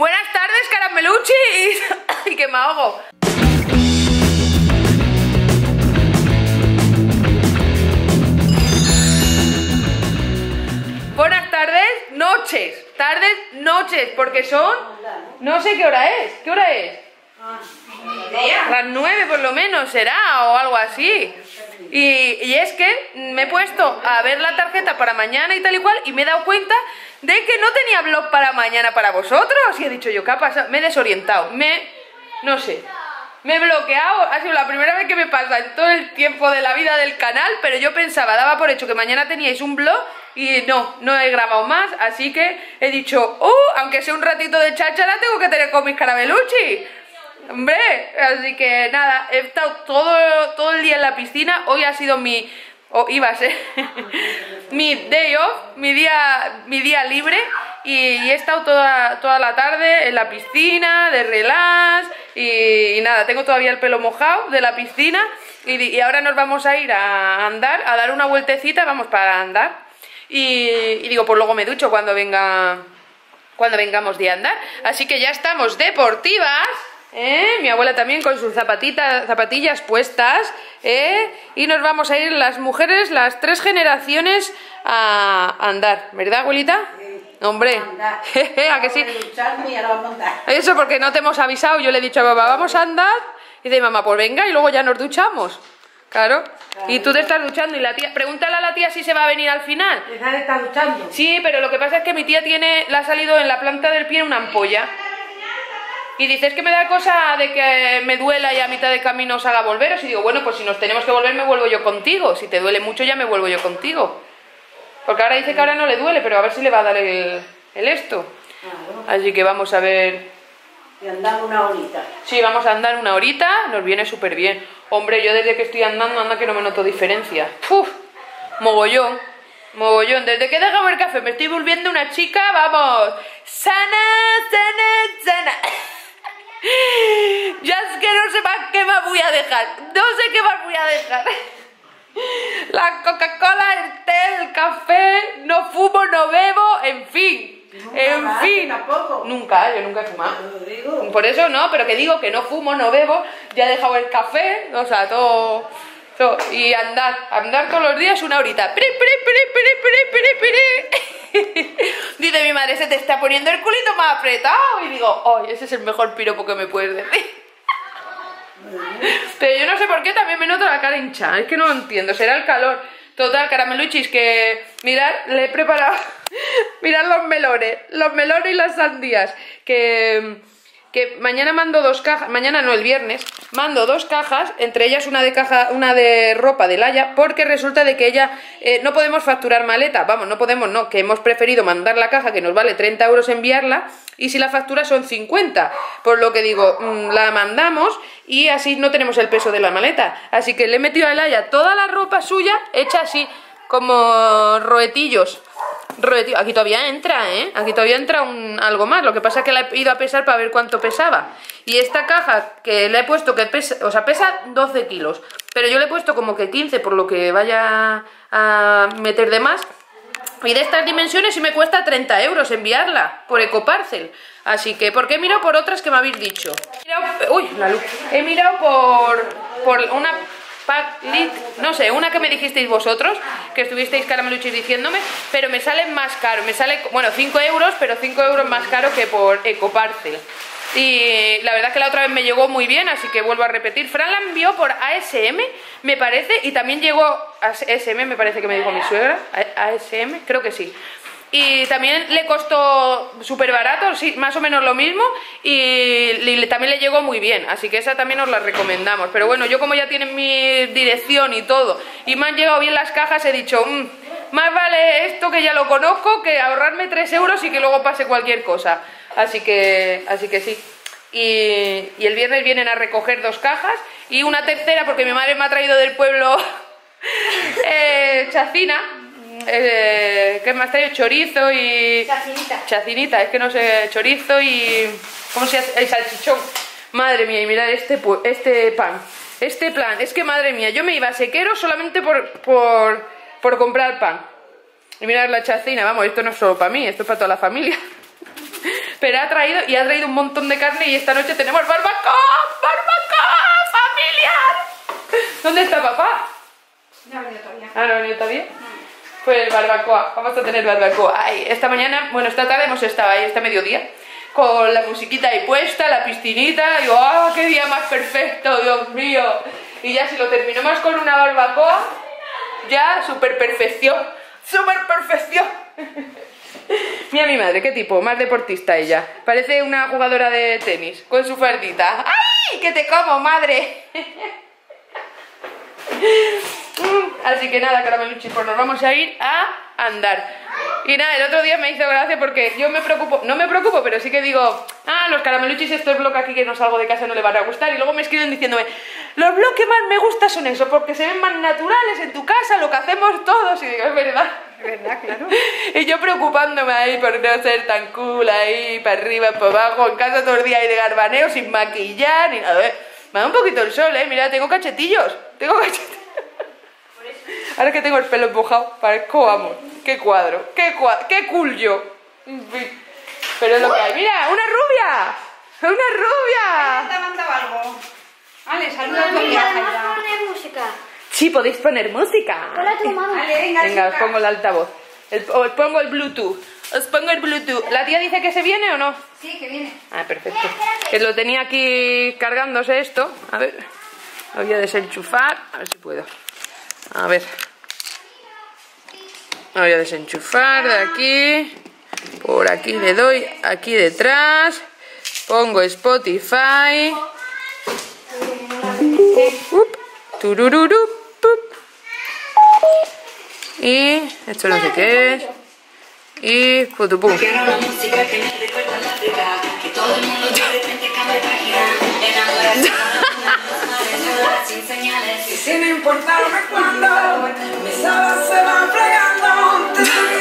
Buenas tardes, carameluchis. Y que me ahogo. Buenas tardes, noches. Tardes, noches, porque son... No sé qué hora es. ¿Qué hora es? Las 9 por lo menos será, o algo así. Y es que me he puesto a ver la tarjeta para mañana y tal y cual, y me he dado cuenta de que no tenía vlog para mañana para vosotros. Y he dicho yo, ¿qué ha pasado? Me he desorientado, no sé, me he bloqueado. Ha sido la primera vez que me pasa en todo el tiempo de la vida del canal. Pero yo pensaba, daba por hecho que mañana teníais un vlog. Y no he grabado más, así que he dicho, aunque sea un ratito de cháchara, tengo que tener con mis carameluchis. Hombre, así que nada, he estado todo el día en la piscina. Hoy ha sido mi day off, mi día libre. Y he estado toda la tarde en la piscina, de relax. Y nada, tengo todavía el pelo mojado de la piscina. Y ahora nos vamos a ir a andar, a dar una vueltecita, vamos, para andar. Y digo, pues luego me ducho cuando vengamos de andar. Así que ya estamos deportivas. Mi abuela también con sus zapatillas puestas, y nos vamos a ir las mujeres, las tres generaciones, a andar, ¿verdad, abuelita? Sí, hombre, andar. ¿A que sí? Eso porque no te hemos avisado. Yo le he dicho a papá, vamos a andar, y dice mamá, pues venga, y luego ya nos duchamos. Claro, y tú te estás duchando y la tía... Pregúntale a la tía si se va a venir al final. ¿Esa está duchando? Sí, pero lo que pasa es que mi tía le ha salido en la planta del pie una ampolla. Y dice, es que me da cosa de que me duela y a mitad de camino os haga volveros. Y digo, bueno, pues si nos tenemos que volver, me vuelvo yo contigo. Si te duele mucho, ya me vuelvo yo contigo. Porque ahora dice que ahora no le duele, pero a ver si le va a dar el esto. Así que vamos a ver... Y andamos una horita. Sí, vamos a andar una horita, nos viene súper bien. Hombre, yo desde que estoy andando, anda que no me noto diferencia. Uf, mogollón. Mogollón, desde que he dejado el café me estoy volviendo una chica, vamos, sana. Ya es que no sé más qué más voy a dejar. No sé qué más voy a dejar. La Coca-Cola, el té, el café. No fumo, no bebo, en fin. En fin, tampoco. Nunca, yo nunca he fumado. Por eso no, pero que digo que no fumo, no bebo. Ya he dejado el café, o sea, todo. Y andar todos los días una horita. Dice mi madre, se te está poniendo el culito más apretado. Y digo, ay, ese es el mejor piropo que me puedes decir. Pero yo no sé por qué también me noto la cara hinchada. Es que no lo entiendo, será el calor. Total, carameluchis, que mirad, le he preparado. Mirad los melones y las sandías. Que mañana mando dos cajas. Mañana no, el viernes mando dos cajas, entre ellas una de ropa de ELAIA, porque resulta de que ella, no podemos facturar maleta. Vamos, no podemos, que hemos preferido mandar la caja, que nos vale 30 euros enviarla, y si la factura son 50. Por lo que digo, la mandamos y así no tenemos el peso de la maleta. Así que le he metido a ELAIA toda la ropa suya hecha así, como roetillos. Aquí todavía entra, ¿eh? Aquí todavía entra algo más. Lo que pasa es que la he ido a pesar para ver cuánto pesaba. Y esta caja que le he puesto que pesa, o sea, pesa 12 kilos. Pero yo le he puesto como que 15 por lo que vaya a meter de más. Y de estas dimensiones sí me cuesta 30 euros enviarla por Ecoparcel. Así que, ¿por qué he mirado por otras que me habéis dicho? Uy, la luz. He mirado por una... no sé, una que me dijisteis vosotros, que estuvisteis carameluchis diciéndome, pero me sale más caro, me sale, bueno, 5 euros, pero 5 euros más caro que por Ecoparcel. Y la verdad es que la otra vez me llegó muy bien, así que vuelvo a repetir. Fran la envió por ASM, me parece, y también llegó ASM, me parece que me dijo mi suegra, ASM, creo que sí. Y también le costó súper barato, sí, más o menos lo mismo, y también le llegó muy bien. Así que esa también os la recomendamos. Pero bueno, yo como ya tienen mi dirección y todo, y me han llegado bien las cajas, he dicho, más vale esto que ya lo conozco, que ahorrarme 3 euros y que luego pase cualquier cosa. Así que sí. Y el viernes vienen a recoger dos cajas y una tercera, porque mi madre me ha traído del pueblo chacina. ¿Qué más trae? Chorizo y... Chacinita, es que no sé, chorizo y... ¿Cómo se hace? El salchichón. Madre mía, y mirad este pan. Este plan, es que madre mía, yo me iba a Sequero solamente por comprar pan. Y mirad la chacina, vamos, esto no es solo para mí, esto es para toda la familia. pero ha traído, y ha traído un montón de carne, y esta noche tenemos barbacoa familiar. ¿Dónde está papá? No ha venido todavía. Ah, no ha venido todavía. Pues barbacoa, vamos a tener barbacoa. Ay, esta mañana, bueno, esta tarde hemos estado ahí, este mediodía, con la musiquita ahí puesta, la piscinita, digo, ¡ah, qué día más perfecto, Dios mío! Y ya si lo terminamos con una barbacoa, ya, súper perfección, súper perfección. Mira mi madre, qué tipo, más deportista ella. Parece una jugadora de tenis, con su fardita. ¡Ay, que te como, madre! Así que nada, carameluchis, pues nos vamos a ir a andar. Y nada, el otro día me hizo gracia porque yo me preocupo, no me preocupo, pero sí que digo, ah, los carameluchis, estos blogs aquí que no salgo de casa no le van a gustar. Y luego me escriben diciéndome, los blogs que más me gustan son esos, porque se ven más naturales en tu casa, lo que hacemos todos. Y digo, es verdad. Es verdad, claro. Y yo preocupándome ahí por no ser tan cool ahí, para arriba, para abajo, en casa todo el día ahí de garbaneo, sin maquillar, ni nada. Me da un poquito el sol, mira, tengo cachetillos, Ahora que tengo el pelo mojado, parezco amo. Qué cuadro, qué cool yo. Pero es lo que hay. ¡Mira! ¡Una rubia! ¡Una rubia! ¿Te ha mandado algo? Ale, saluda a tu amiga. ¿Podemos poner música? Sí, podéis poner música. Hola, tu mamá. Ale, venga, os pongo el altavoz. Os pongo el Bluetooth. Os pongo el Bluetooth. ¿La tía dice que se viene o no? Sí, que viene. Ah, perfecto. Que lo tenía aquí cargándose esto. A ver. Lo voy a desenchufar. A ver si puedo. A ver. Lo voy a desenchufar de aquí. Por aquí le doy. Aquí detrás. Pongo Spotify. Y esto no sé qué es. Y putupum.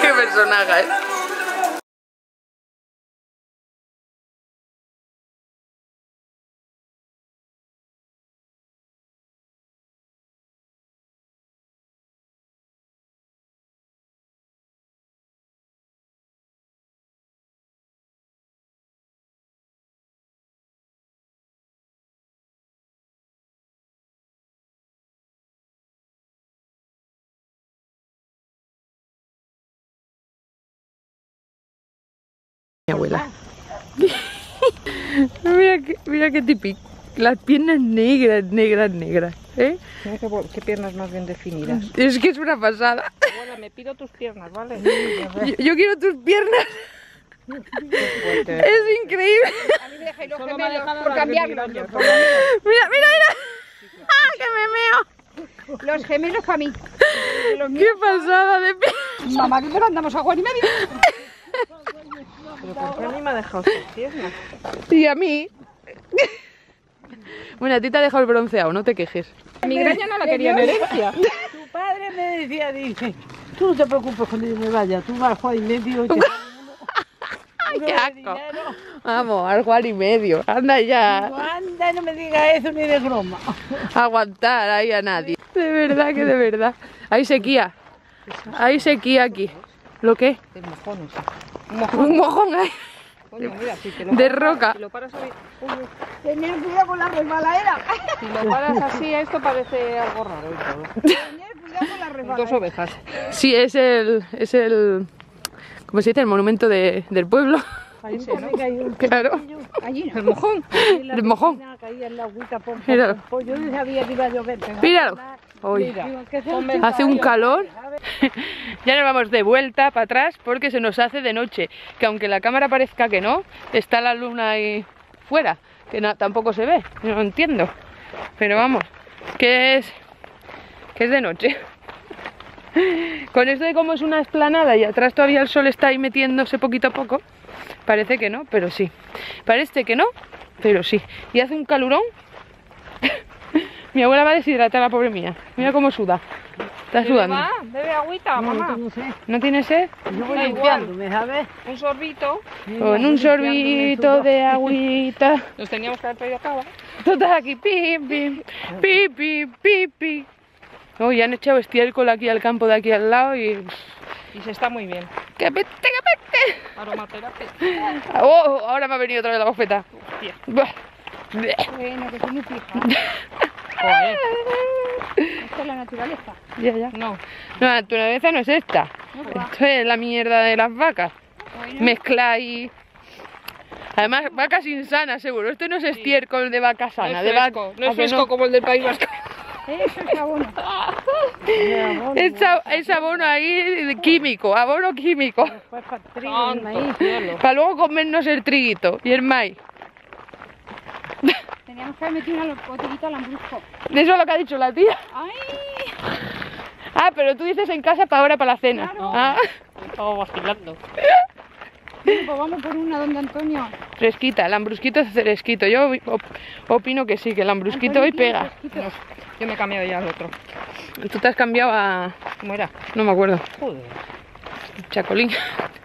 Qué personaje, mi abuela. Mira qué típico. Las piernas negras, negras, negras. Mira qué piernas más bien definidas. Es que es una pasada. Abuela, me pido tus piernas, ¿vale? Yo quiero tus piernas. Es increíble. A mí me dejáis los gemelos por cambiarlos. Mira, mira. ¡Ah, que me meo! Los gemelos para mí. ¡Qué pasada de piernas! Mamá, que no andamos a agua ni medio. ¿Pero por qué a mí me ha dejado sus piernas? Y a mí. Bueno, a ti te ha dejado el bronceado, no te quejes. Mi migraña no la quería en herencia. Tu padre me decía, dice, tú no te preocupes cuando yo me vaya, tú vas al Juan y medio y te... ¡Ay, qué asco! Vamos, al Juan y medio, anda ya. No, anda, no me digas eso ni de broma. Aguantar ahí a nadie. De verdad que de verdad. Hay sequía. Hay sequía aquí. ¿Lo qué? El mojón, o sea. Un mojón ahí. Coño, mira, si te lo de roca. Si lo paras así. Tenía cuidado con la resbaladera. Si lo paras así, esto parece algo raro. Tenía cuidado con la resbaladera. Dos ovejas. Sí, es el ¿cómo se dice? El monumento del pueblo. Ahí se cayó. Claro. Allí, el mojón. El mojón. Míralo. Pues yo no sabía que iba a llover. Míralo. Hoy hace un calor. Ya nos vamos de vuelta para atrás porque se nos hace de noche, que aunque la cámara parezca que no, está la luna ahí fuera, que tampoco se ve, no entiendo, pero vamos, que es de noche. Con esto de cómo es una explanada y atrás todavía el sol está ahí metiéndose poquito a poco, parece que no, pero sí, parece que no, pero sí, y hace un calorón. Mi abuela va a deshidratar, la pobre mía. Mira cómo suda. Está sudando. Mamá, bebe agüita, mamá. ¿No tiene sed? Yo voy limpiándome, ¿sabes? Un sorbito. Con un sorbito de agüita. Nos teníamos que haber traído acá, ¿verdad? Tú estás aquí, pim, pim, pim, pim, pim, pim. Oh, ya han echado estiércol aquí al campo de aquí al lado y... y se está muy bien. ¡Que peste, que peste! Aromaterapia. ¡Oh! Ahora me ha venido otra vez la bofeta. Hostia. Bueno, que soy muy fija. Joder. Esta es la naturaleza. Ya. No, la naturaleza no es esta. No, esto es la mierda de las vacas. Bueno. Mezcláis. Además, vacas insanas, seguro. Esto no es estiércol de vaca sana. No es fresco, no es fresco como el del País Vasco. Eso es abono. Es abono ahí químico, abono químico. Después para el trigo, el maíz. Para luego comernos el triguito y el maíz. Teníamos que haber metido una botellita al hambrusco. Eso es lo que ha dicho la tía. Ay. Ah, pero tú dices en casa para ahora, para la cena. Claro. Ah. Estamos vacilando. Pues vamos por una, donde Antonio. Fresquita, el hambrusquito es fresquito. Yo opino que sí, que el hambrusquito hoy pega. No, yo me he cambiado ya al otro. Tú te has cambiado a... ¿Cómo era? No me acuerdo. Joder. Chacolín.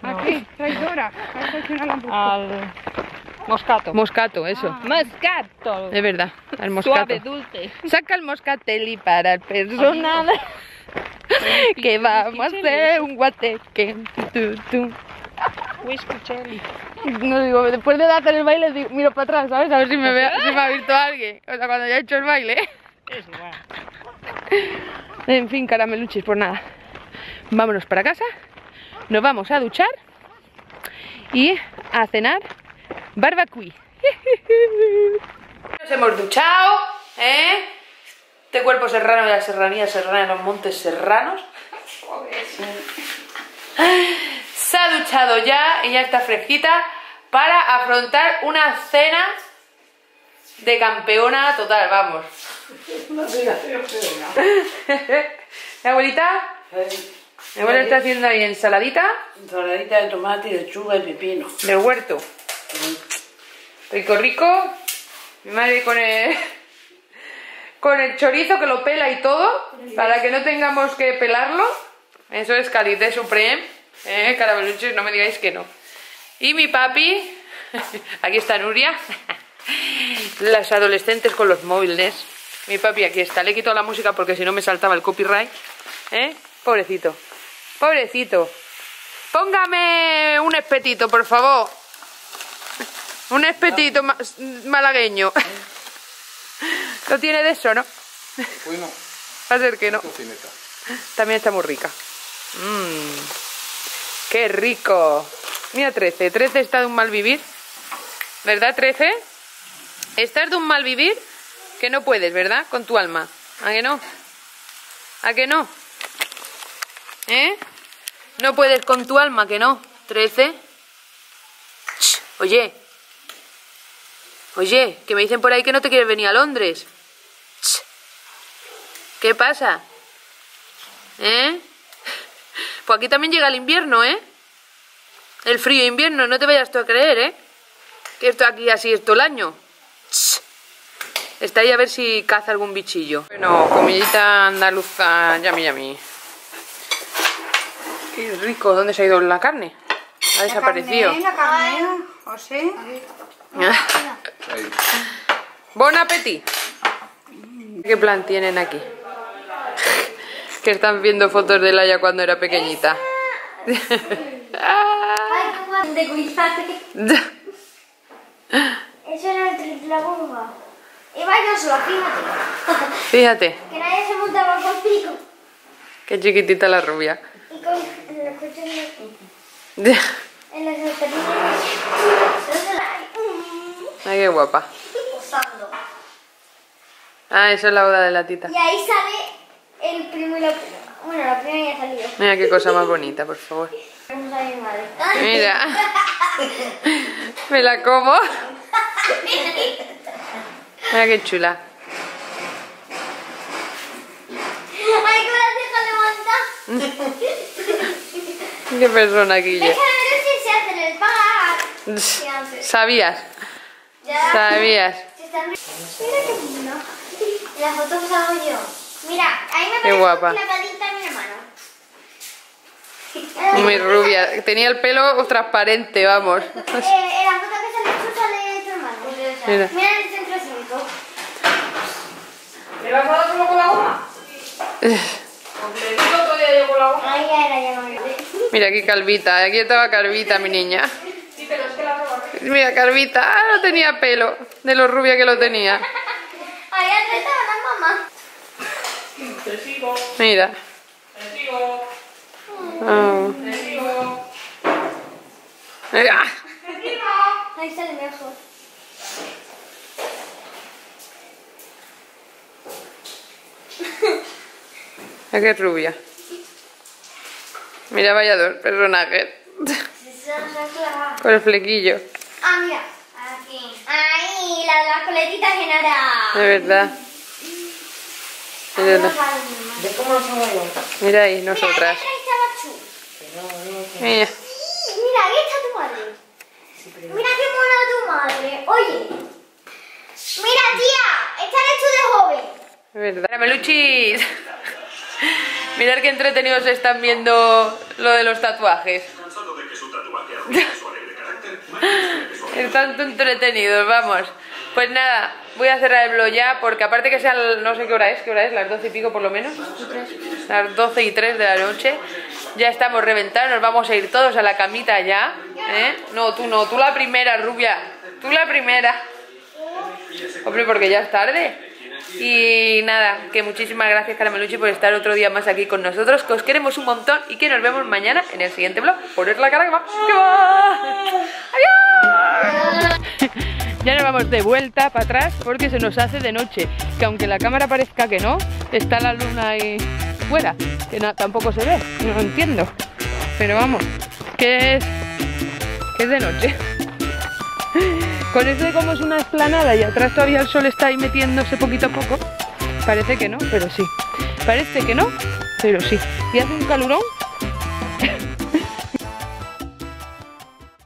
No. ¿A qué? Traidora. Al... Moscato. Moscato, eso. Ah. Moscato. Es verdad, al moscato. Suave, dulce. Saca el moscatelli para el personal. Que vamos a hacer un guateque. Whisky Chelly. No digo, después de hacer el baile digo, miro para atrás, ¿sabes? A ver si me, si me ha visto alguien. O sea, cuando ya he hecho el baile. Es igual. En fin, carameluchis, pues nada. Vámonos para casa. Nos vamos a duchar. Y a cenar barbacoa. Nos hemos duchado, ¿eh? Este cuerpo serrano de la serranía serrana en los montes serranos. Joder. Se ha duchado ya y ya está fresquita para afrontar una cena de campeona total, vamos. Una cena de campeona. ¿La abuelita? Sí. Mi abuela está haciendo ahí ensaladita. Ensaladita de tomate, de lechuga y pepino. Del huerto. Sí. Rico, rico. Mi madre con el chorizo que lo pela y todo, sí, para que no tengamos que pelarlo. Eso es calidad suprema. Carameluchis, no me digáis que no. Y mi papi, aquí está Nuria, las adolescentes con los móviles. Mi papi aquí está, le he quitado la música porque si no me saltaba el copyright. Pobrecito, pobrecito. Póngame un espetito, por favor. Un espetito malagueño. ¿Lo tiene de eso, no? Pues no. Va a ser que no. También está muy rica. ¡Qué rico! Mira, 13. 13 está de un mal vivir. ¿Verdad, 13? Estás de un mal vivir que no puedes, ¿verdad? Con tu alma. ¿A que no? ¿A que no? ¿Eh? No puedes con tu alma, que no. 13. Oye. Oye, que me dicen por ahí que no te quieres venir a Londres. ¿Qué pasa? ¿Eh? Pues aquí también llega el invierno, ¿eh? El frío invierno, no te vayas tú a creer, ¿eh? Que esto aquí así es todo el año. Está ahí a ver si caza algún bichillo. Bueno, comidita andaluza, yami yami. Qué rico, ¿dónde se ha ido la carne? Ha desaparecido. La carne, José. Bon appétit. ¿Qué plan tienen aquí? Que están viendo fotos de Laia cuando era pequeñita. Eso era la bomba. Y vaya sola, fíjate. Fíjate. Que nadie se montaba contigo. Qué chiquitita la rubia. Y con los coches de aquí. En los alternadores. Ay, qué guapa. Ah, eso es la boda de la tita. Y ahí sale... El primo y la prima. Bueno, la prima ya ha salido. Mira qué cosa más bonita, por favor. Mira. Me la como. Mira qué chula. Ay, que me la dejo levantar. Qué persona aquí yo. Déjame ver si se hacen el pagar. ¿Sabías? Ya. ¿Sabías? Mira qué lindo. Las fotos hago yo. Mira, ahí me parece clavadita en mi mano. Muy rubia. Tenía el pelo transparente, vamos. La foto que sale de tu hermano. Mira. Mira el centro 5. ¿Le vas a dar solo con la goma? Sí. Pues le digo todavía yo con la goma. Ahí era, ya no me Mira, aquí calvita, aquí estaba calvita mi niña. Sí, pero es que la barba. Mira, calvita, ah, no tenía pelo, de lo rubia que lo tenía. Ahí está la mamá. Te sigo. Mira. Te sigo. Oh. Te sigo. Mira. Te sigo. Ahí sale mejor. Aquí es rubia. Mira, vaya dos personajes. Con el flequillo. Ah, mira. Aquí. Ahí, la de las coletitas en ara. De verdad. Mira ahí, nosotras. Mira. Sí, mira, ahí está tu madre. Mira qué mona tu madre. Oye. Mira, tía. Esta eres tú de joven. Es verdad. Meluchis. Mirad qué entretenidos están viendo lo de los tatuajes. Están entretenidos, vamos. Pues nada, voy a cerrar el vlog ya porque aparte que sea, no sé qué hora es, las 12 y pico por lo menos. Las 12 y 3 de la noche. Ya estamos reventados, nos vamos a ir todos a la camita ya. ¿Eh? No, tú la primera, rubia. Tú la primera. Hombre, porque ya es tarde. Y nada, que muchísimas gracias Carameluchi por estar otro día más aquí con nosotros, que os queremos un montón y que nos vemos mañana en el siguiente vlog. Poned la cara que va. ¡Adiós! Ya nos vamos de vuelta para atrás porque se nos hace de noche, que aunque la cámara parezca que no, está la luna ahí fuera, que no, tampoco se ve, no lo entiendo. Pero vamos, que es de noche. Con eso de como es una explanada y atrás todavía el sol está ahí metiéndose poquito a poco. Parece que no, pero sí. Parece que no, pero sí. Y hace un calorón